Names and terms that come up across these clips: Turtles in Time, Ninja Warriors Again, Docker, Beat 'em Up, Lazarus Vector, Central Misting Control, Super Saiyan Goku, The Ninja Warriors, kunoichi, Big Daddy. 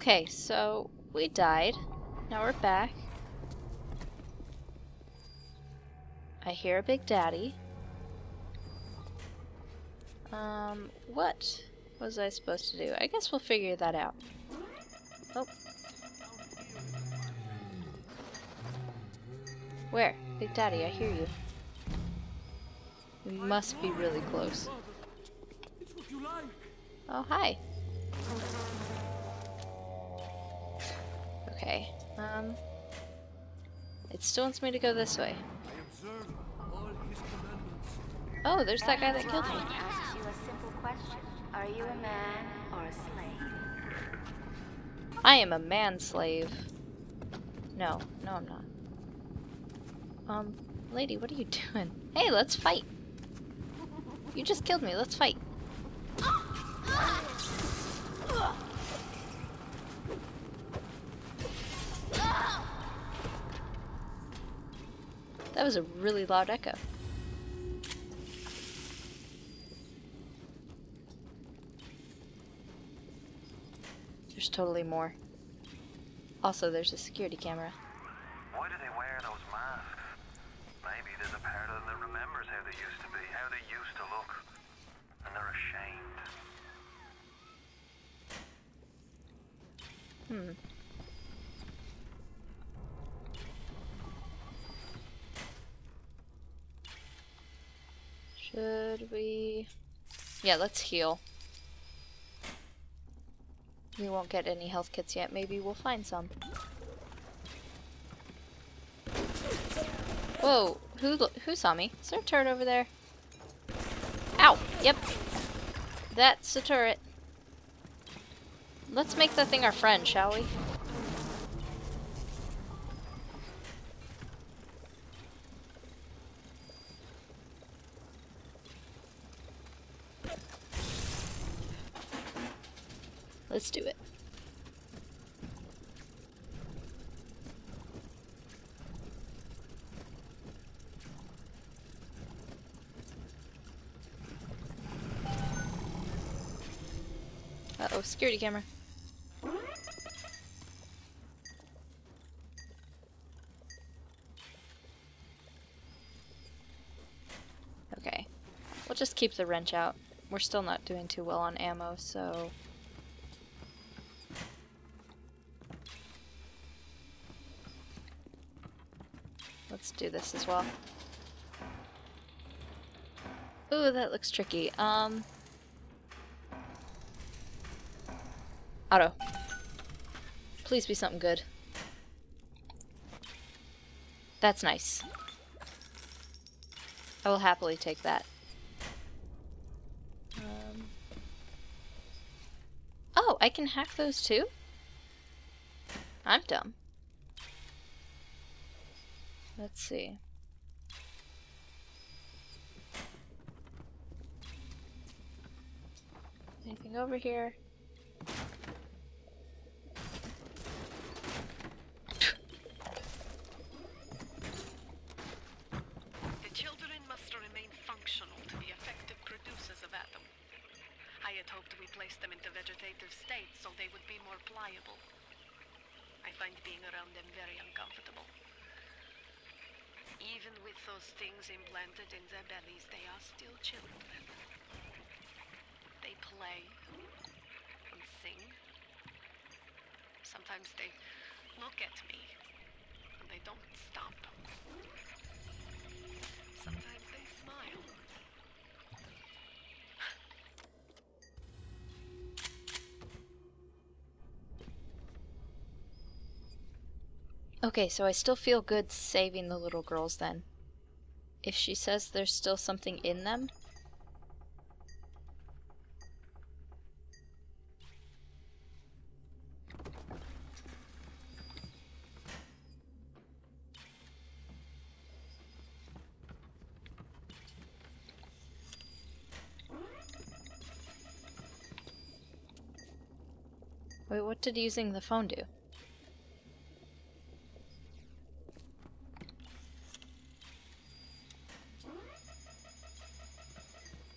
Okay, so we died. Now we're back. I hear a Big Daddy. What was I supposed to do? I guess we'll figure that out. Oh. Where? Big Daddy, I hear you. We must be really close. Oh, hi. Okay. It still wants me to go this way. Oh, there's that guy that killed me. Asks you a simple question. Are you a man or a slave? I am a man-slave. No, I'm not. Lady, what are you doing? Hey, let's fight! You just killed me, let's fight! That was a really loud echo. There's totally more. Also, there's a security camera. Why do they wear those masks? Maybe there's a part of them that remembers how they used to be, how they used to look, and they're ashamed. Should we... Yeah, let's heal. We won't get any health kits yet. Maybe we'll find some. Whoa, who saw me? Is there a turret over there? Ow! Yep. That's a turret. Let's make that thing our friend, shall we? Let's do it. Uh-oh, security camera. Okay. We'll just keep the wrench out. We're still not doing too well on ammo, so... Let's do this as well. Ooh, that looks tricky. Auto. Please be something good. That's nice. I will happily take that. Oh, I can hack those too? I'm dumb. Let's see. Anything over here? Them into vegetative state so they would be more pliable. I find being around them very uncomfortable. Even with those things implanted in their bellies, they are still children. They play and sing. Sometimes they look at me and they don't stop. Sometimes they smile. Okay, so I still feel good saving the little girls then. If she says there's still something in them? Wait, what did using the phone do?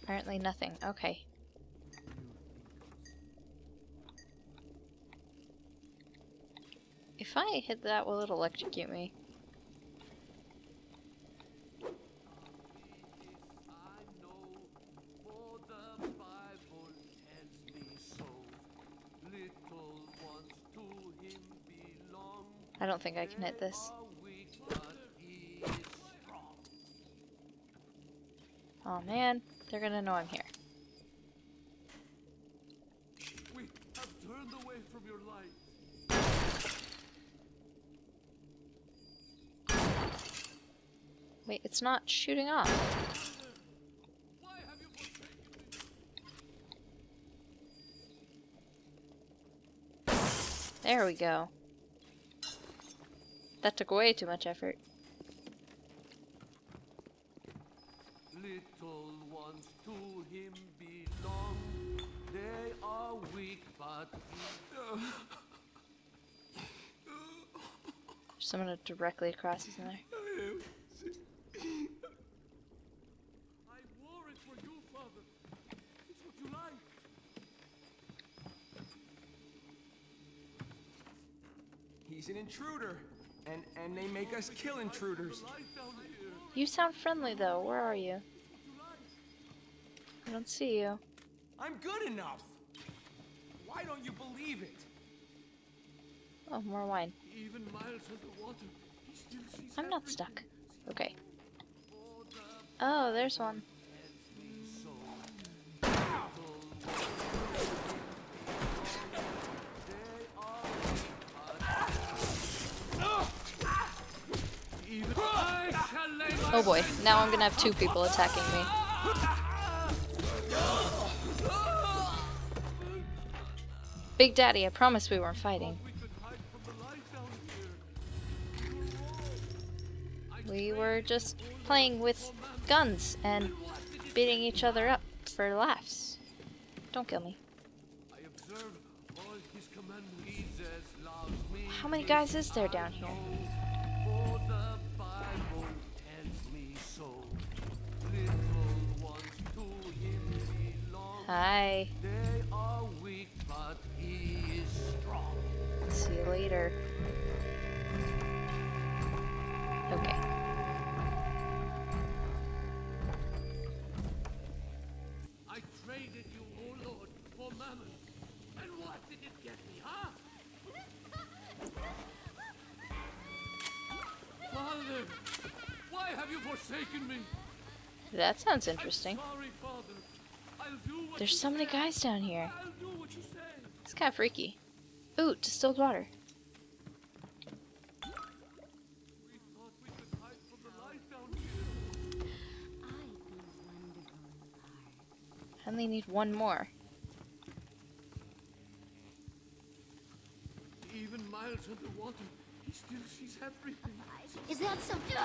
Apparently nothing. Okay. If I hit that, will it electrocute me? I don't think I can hit this. Oh man, they're gonna know I'm here. We have turned away from your light. Wait, it's not shooting off. Why have you forsaken me? There we go. That took way too much effort. Little ones to him belong. They are weak, but there's someone directly across us in there. I wore it for you, Father. It's what you like. He's an intruder. And they make us kill intruders. You sound friendly though. Where are you? I don't see you. I'm good enough. Why don't you believe it? Oh, more wine. Even miles underwater, he still sees I'm not stuck. Okay. Oh, there's one. Oh boy, now I'm gonna have two people attacking me. Big Daddy, I promised we weren't fighting. We were just playing with guns and beating each other up for laughs. Don't kill me. How many guys is there down here? Hi. They are weak, but he is strong. See you later. Okay. I traded you, oh Lord, for mammon. And what did it get me, huh? Father, why have you forsaken me? That sounds interesting. I'm sorry, Father. There's so many guys down here. It's kind of freaky. Ooh, distilled water. I only need one more. Even miles underwater, he still sees everything. Is that something?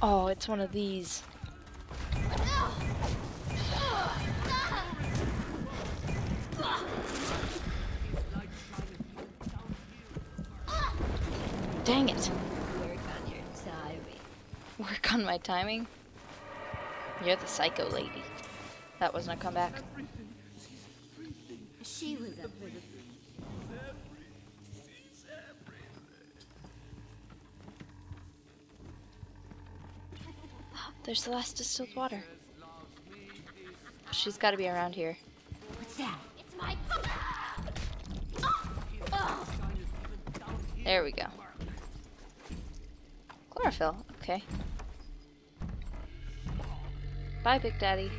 Oh, it's one of these. Dang it. Work on your timing. Work on my timing? You're the psycho lady. That wasn't a comeback. She was up for the there's the last distilled water. She's got to be around here. What's that? It's my. There we go. Chlorophyll. Okay. Bye, Big Daddy.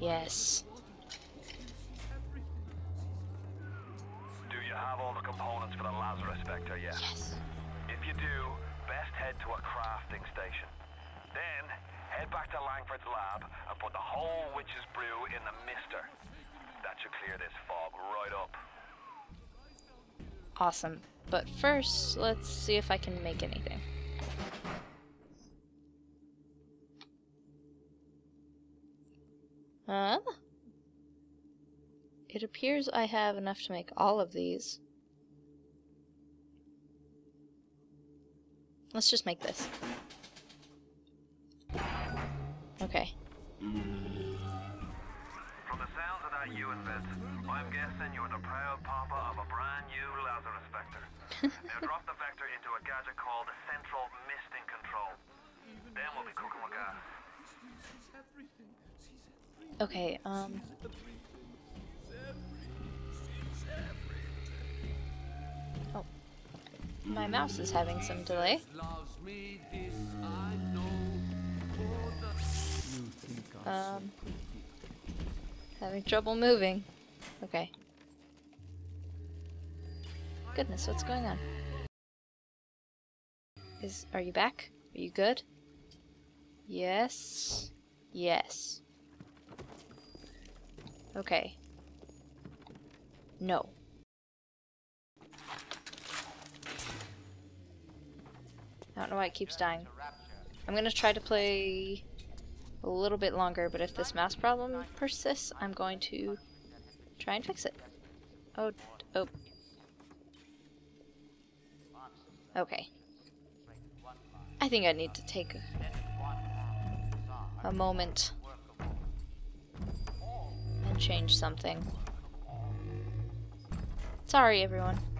Yes. Do you have all the components for the Lazarus Vector yet? Yes. If you do, best head to a crafting station. Then, head back to Langford's lab and put the whole witch's brew in the mister. That should clear this fog right up. Awesome. But first, let's see if I can make anything. Huh? It appears I have enough to make all of these. Let's just make this. Okay. From the sounds of that UN visit, I'm guessing you're the proud papa of a brand new Lazarus Vector. Now drop the Vector into a gadget called the Central Misting Control. Then we'll be cooking with gas. Okay, oh. My mouse is having some delay. Having trouble moving. Okay. Goodness, what's going on? Are you back? Are you good? Yes. Yes. Okay. No. I don't know why it keeps dying. I'm gonna try to play a little bit longer, but if this mouse problem persists, I'm going to try and fix it. Oh, oh. Okay. I think I need to take a moment and change something. Sorry, everyone.